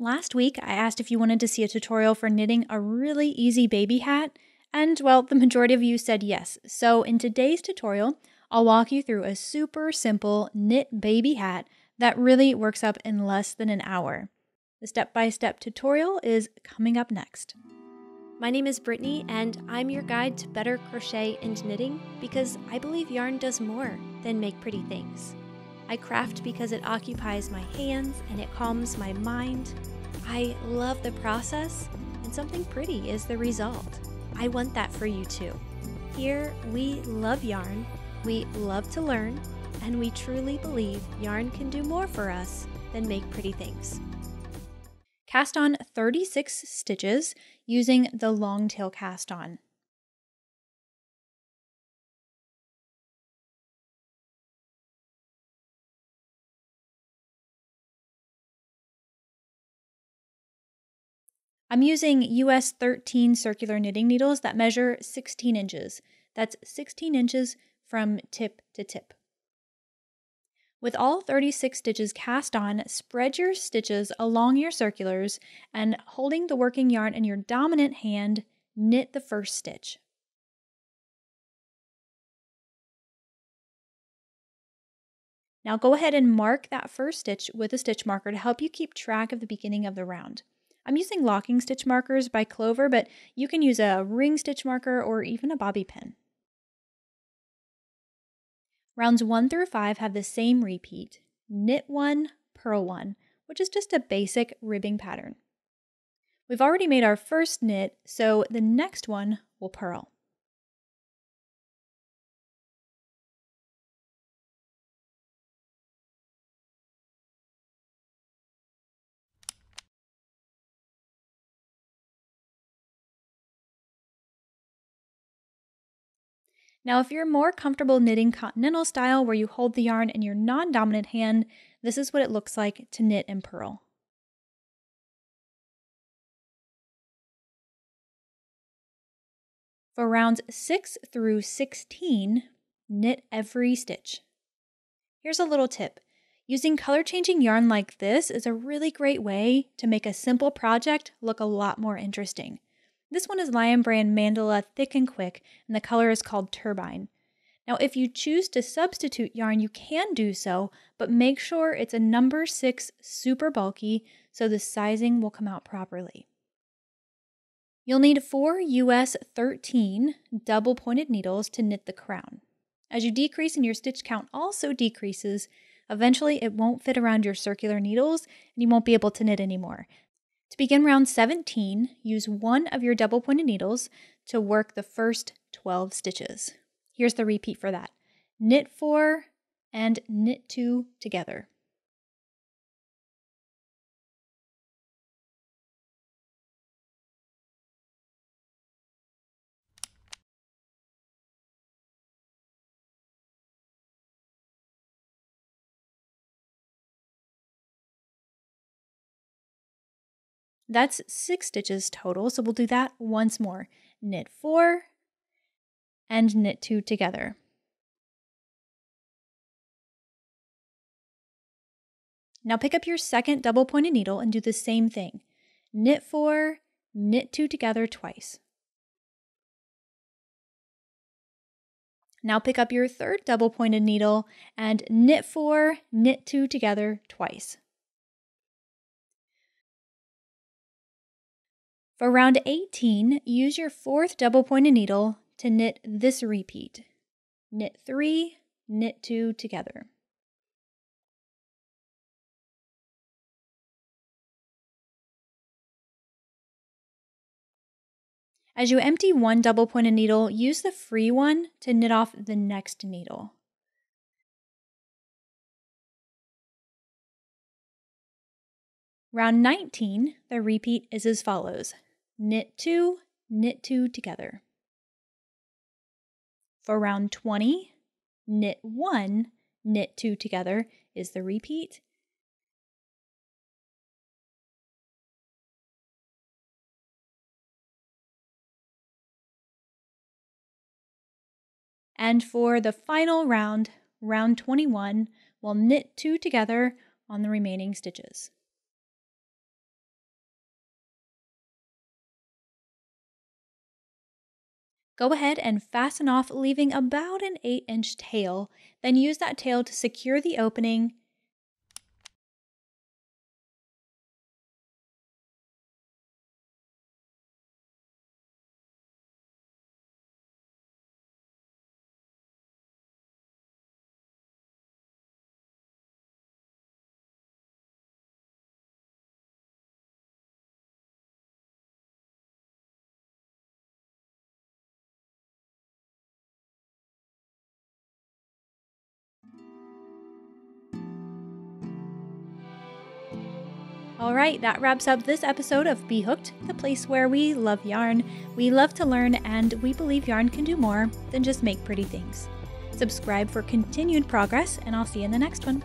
Last week, I asked if you wanted to see a tutorial for knitting a really easy baby hat, and well, the majority of you said yes. So in today's tutorial, I'll walk you through a super simple knit baby hat that really works up in less than an hour. The step-by-step tutorial is coming up next. My name is Brittany, and I'm your guide to better crochet and knitting because I believe yarn does more than make pretty things. I craft because it occupies my hands and it calms my mind. I love the process, and something pretty is the result. I want that for you too. Here, we love yarn, we love to learn, and we truly believe yarn can do more for us than make pretty things. Cast on 36 stitches using the long tail cast on. I'm using US 13 circular knitting needles that measure 16 inches. That's 16 inches from tip to tip. With all 36 stitches cast on, spread your stitches along your circulars and holding the working yarn in your dominant hand, knit the first stitch. Now go ahead and mark that first stitch with a stitch marker to help you keep track of the beginning of the round. I'm using locking stitch markers by Clover, but you can use a ring stitch marker or even a bobby pin. Rounds 1 through 5 have the same repeat, knit one, purl one, which is just a basic ribbing pattern. We've already made our first knit, so the next one will purl. Now, if you're more comfortable knitting continental style where you hold the yarn in your non-dominant hand, this is what it looks like to knit and purl. For rounds 6 through 16, knit every stitch. Here's a little tip. Using color-changing yarn like this is a really great way to make a simple project look a lot more interesting. This one is Lion Brand Mandala Thick and Quick, and the color is called Turbine. Now, if you choose to substitute yarn, you can do so, but make sure it's a number 6 super bulky so the sizing will come out properly. You'll need 4 US 13 double pointed needles to knit the crown. As you decrease and your stitch count also decreases, eventually it won't fit around your circular needles and you won't be able to knit anymore. To begin round 17, use one of your double pointed needles to work the first 12 stitches. Here's the repeat for that. Knit 4 and knit 2 together. That's 6 stitches total, so we'll do that once more. Knit 4 and knit 2 together. Now pick up your second double pointed needle and do the same thing. Knit 4, knit 2 together twice. Now pick up your third double pointed needle and knit 4, knit 2 together twice. For round 18, use your fourth double pointed needle to knit this repeat. Knit 3, knit 2 together. As you empty one double pointed needle, use the free one to knit off the next needle. Round 19, the repeat is as follows. Knit 2 together. For round 20, knit 1, knit 2 together is the repeat. And for the final round, round 21, we'll knit 2 together on the remaining stitches. Go ahead and fasten off, leaving about an 8-inch tail. Then use that tail to secure the opening. Alright, that wraps up this episode of Be Hooked, the place where we love yarn, we love to learn, and we believe yarn can do more than just make pretty things. Subscribe for continued progress, and I'll see you in the next one.